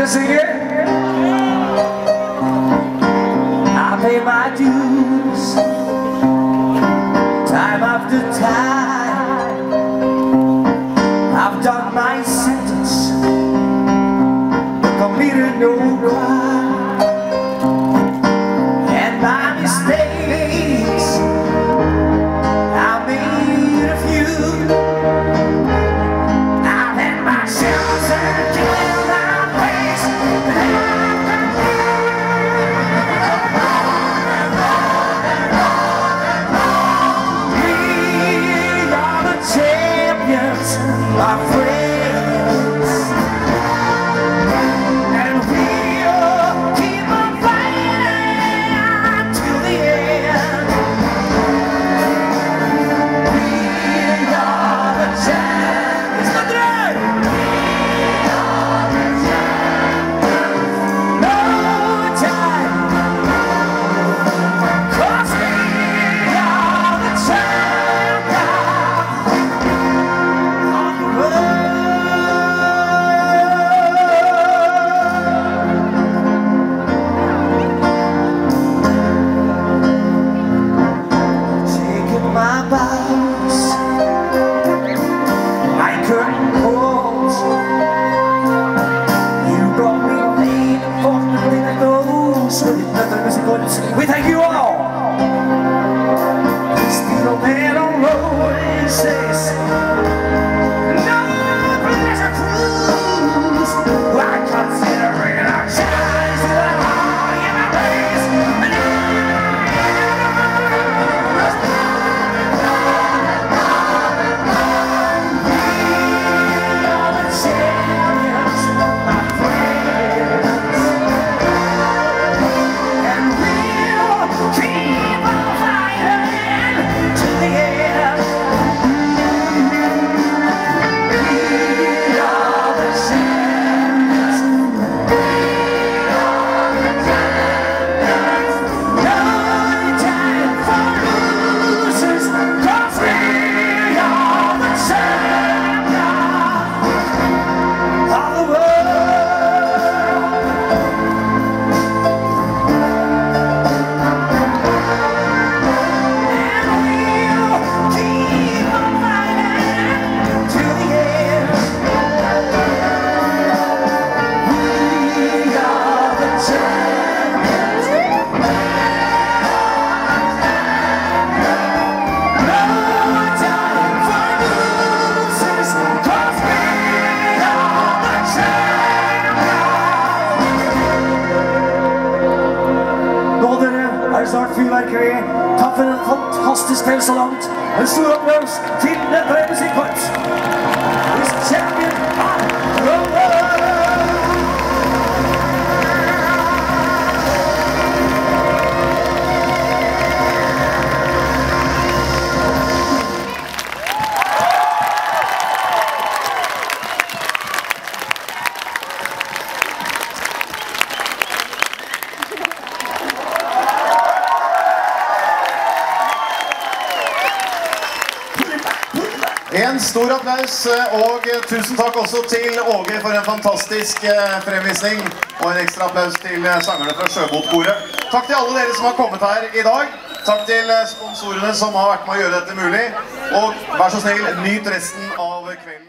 dere synge? I pay my dues time after time. I've done my sentence, committed no crime, and my mistakes I made a few. I let myself turn my friends, and we'll keep on fighting till the end. We are the champions. We are the champions. No time, cause we are the champions. We thank you all. Still a man on road and says, no pleasure cruise. Why consider it our chance to the high in our race? And we are the champions, my friends. Snart fyrverkeriet. Takk for en fantastisk del så langt. En stor opplevs til dette musikkort. Hvis champion av en stor applaus, og tusen takk også til Åge for en fantastisk fremvisning, og en ekstra applaus til sangerne fra Sjøbodkoret. Takk til alle dere som har kommet her i dag. Takk til sponsorene som har vært med å gjøre dette mulig, og vær så snill, nyt resten av kvelden.